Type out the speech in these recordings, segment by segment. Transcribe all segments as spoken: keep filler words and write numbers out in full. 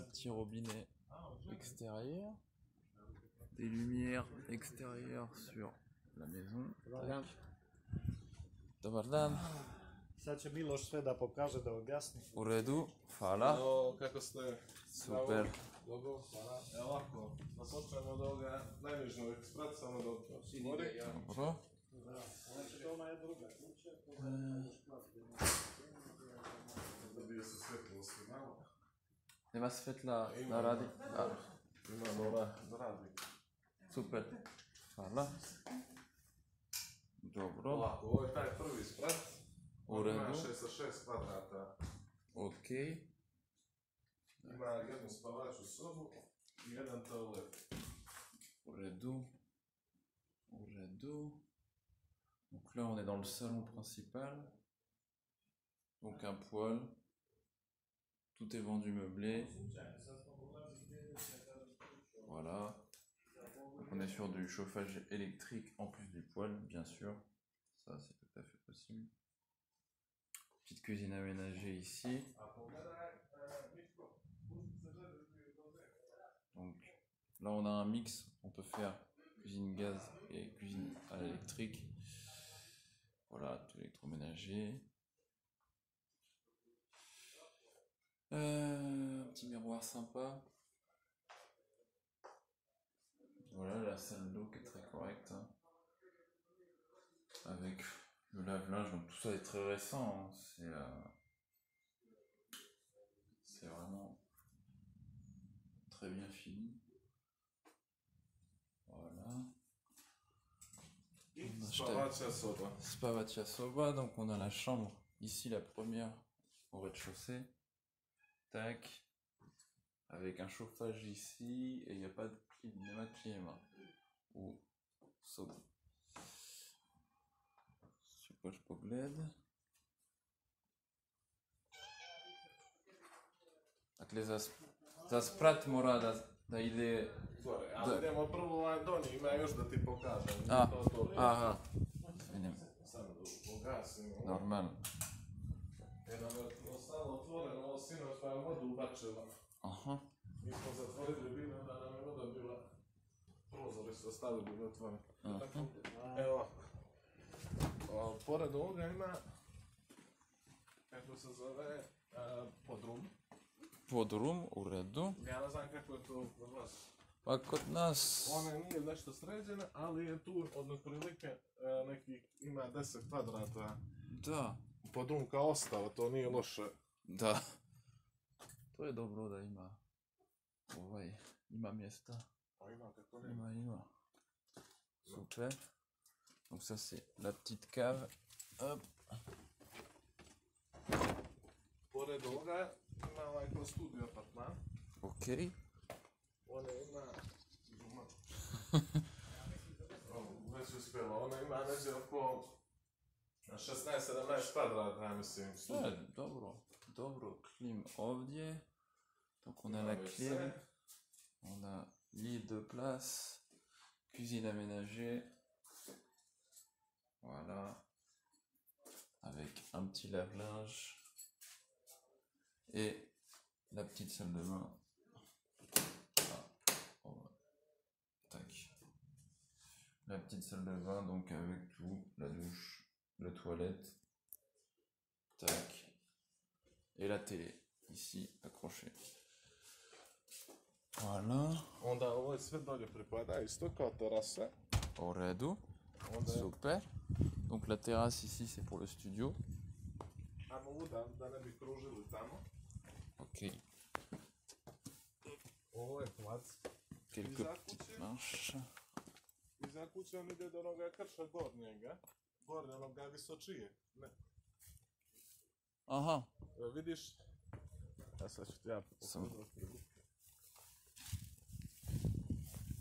un petit robinet extérieur, des lumières extérieures sur la maison. Dobar dan. Sad će Miloš sve da pokaže, da objasni. U redu, hvala. Evo, kako ste? Super. Dobro, hvala. Evo ovako, započnemo od ovoga najnižnog eksprata, samo da odmori. Dobro. Znači, doma je druga kuća, koja je šprat. Zabije se svetlo osvrnalo. Nema svetla na radi? Ima nora na radi. Super. Hvala. Dobro. Ovako, ovo je taj prvi sprat. U redu. Ima šest sa šest kvadrata. Ok. Ima jednu spavaču sobu i jedan toalet. U redu. U redu. Donc là, on est dans le salon principal. Donc un poêle. Tout est vendu meublé. Voilà. Donc on est sur du chauffage électrique en plus du poêle, bien sûr. Ça, c'est tout à fait possible. Petite cuisine aménagée ici. Donc là on a un mix, on peut faire cuisine gaz et cuisine à l'électrique. Voilà, tout électroménager. Euh, un petit miroir sympa. Voilà la salle d'eau qui est très correcte. Hein. Avec le lave-linge, donc tout ça est très récent, hein. C'est euh, c'est vraiment très bien fini. Voilà. Spavatiasova. Spavatiasova, donc on a la chambre, ici la première au rez-de-chaussée. Tac. Avec un chauffage ici, et il n'y a pas de climat. Ou soda. Poche pogled. Dakle, za sprat mora da ide... Ali idemo prvo ovaj donji, ima još da ti pokažem. Aha, vidim. Sada pokasim. Normalno. Jedan je ostalo otvoreno, ovo sinoć pa je voda ubačila. Aha. Mi smo zatvorili bine, da nam je voda bila... Prozori su ostavili bine otvoreni. Evo ovako. Pored ovoga ima, kako se zove, podrum. Podrum, u redu. Ja ne znam kako je to kod vas. Pa kod nas... Ona nije nešto sređena, ali je tu od prilike nekih, ima deset kvadrata. Da. Podrum kao ostalo, to nije loše. Da. To je dobro da ima, ovaj, ima mjesta. Pa ima, kako ne? Ima, ima. Super. Donc ça c'est la petite cave. Hop. Pored ovoga ima ovaj ko studio apartman. Okej. Ona ima... Već uspjela, ona ima neđe oko šesnaest sedamnaest kvadrat, ja mislim. Dobro, dobro klim ovdje. Donc on a la clim. On a lit de place. Cuisine aménagée. Voilà, avec un petit lave-linge et la petite salle de bain. Ah, oh, tac. La petite salle de bain, donc avec tout, la douche, la toilette, tac, et la télé, ici, accrochée. Voilà. On a ovo sve dalje pripada isto kao terasa. U redu. Super. Donc la terrasse ici c'est pour le studio. Ok. Quelques petites marches. Aha.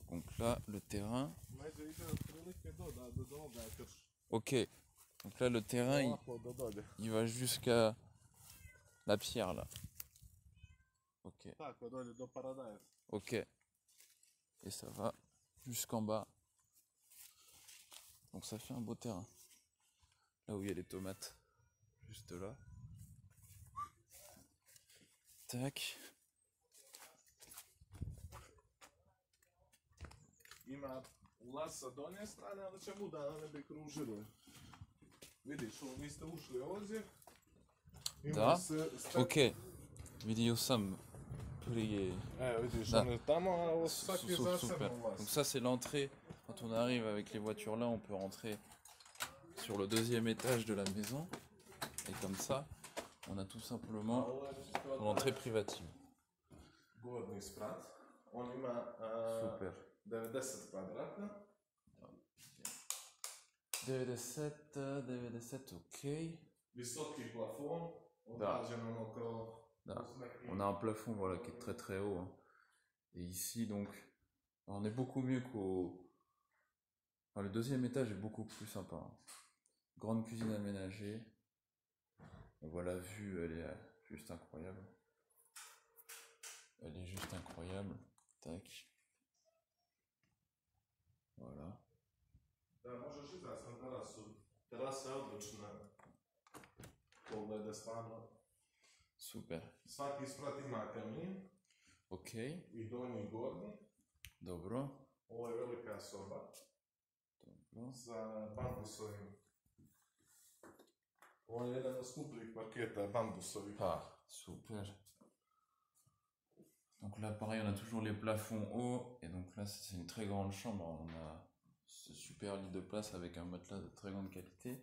Donc là le terrain. Ok, donc là le terrain il, il va jusqu'à la pierre là. Ok. Ok. Et ça va jusqu'en bas. Donc ça fait un beau terrain. Là où il y a les tomates. Juste là. Tac. ima ulaz sa donje strane, ali čemu da ne bi kružili? Vidiš, vi ste ušli ovdje. Da, okej. Vidio sam prije... E, vidiš, on je tamo, a ovo svaki je zasebno ulaz. Donc ça c'est l'entrée. Quand on arrive avec les voitures là, on peut rentrer sur le deuxième étage de la maison. Et comme ça, on a tout simplement l'entrée privative. Godni sprat. On ima super. devedeset kvadrata. devedeset, devedeset, ok. Visoki plafon. On a un plafond voilà, qui est très très haut. Hein. Et ici, donc, on est beaucoup mieux qu'au... Enfin, le deuxième étage est beaucoup plus sympa. Hein. Grande cuisine aménagée. On voit la vue, elle est juste incroyable. Elle est juste incroyable. Tac. Voilà. Super. Ok. Dobro. Dobro. Ovo je jedan od skupljih parketa, bambusovih. Ah, super. Donc là, pareil, on a toujours les plafonds hauts. Et donc là, c'est une très grande chambre. On a ce super lit de place avec un matelas de très grande qualité.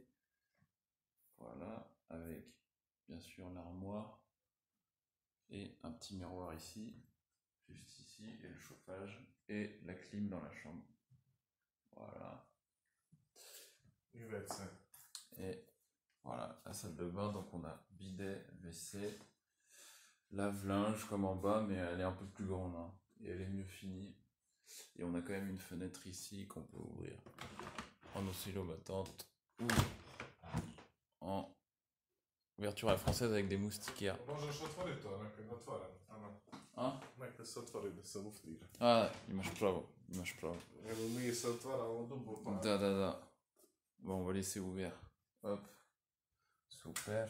Voilà, avec bien sûr l'armoire. Et un petit miroir ici. Juste ici, et le chauffage. Et la clim dans la chambre. Voilà. Et... voilà, la salle de bain, donc on a bidet, W C, lave-linge comme en bas, mais elle est un peu plus grande, hein, et elle est mieux finie. Et on a quand même une fenêtre ici qu'on peut ouvrir en oscillobattante ou en ouverture à la française avec des moustiquaires. Hein? Ah, imaš pravo, imaš pravo. Da, da, da. Bon, on va laisser ouvert. Hop. Super.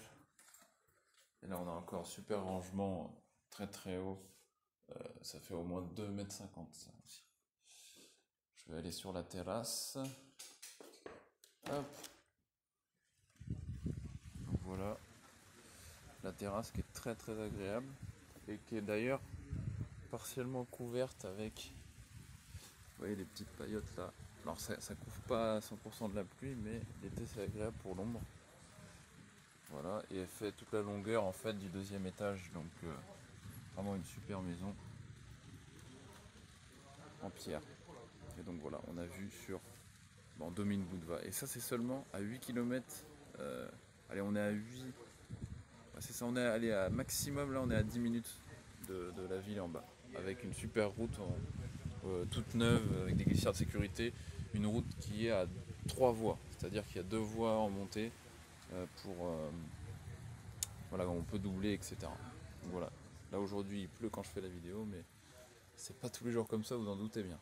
Et là on a encore un super rangement très très haut. Euh, ça fait au moins deux mètres cinquante ça aussi. Je vais aller sur la terrasse. Hop. Donc voilà. La terrasse qui est très très agréable. Et qui est d'ailleurs partiellement couverte avec... Vous voyez les petites paillotes là. Alors ça ne couvre pas cent pour cent de la pluie, mais l'été c'est agréable pour l'ombre. Voilà, et elle fait toute la longueur en fait du deuxième étage, donc euh, vraiment une super maison en pierre. Et donc voilà, on a vu sur, bon, on domine Budva. Et ça c'est seulement à huit kilomètres, euh, allez on est à huit, c'est ça, on est allé à maximum, là on est à dix minutes de, de la ville en bas, avec une super route en, euh, toute neuve, avec des glissières de sécurité, une route qui est à trois voies, c'est-à-dire qu'il y a deux voies en montée, pour euh, voilà, on peut doubler, etc. Donc voilà, là aujourd'hui il pleut quand je fais la vidéo, mais c'est pas tous les jours comme ça, vous en doutez bien.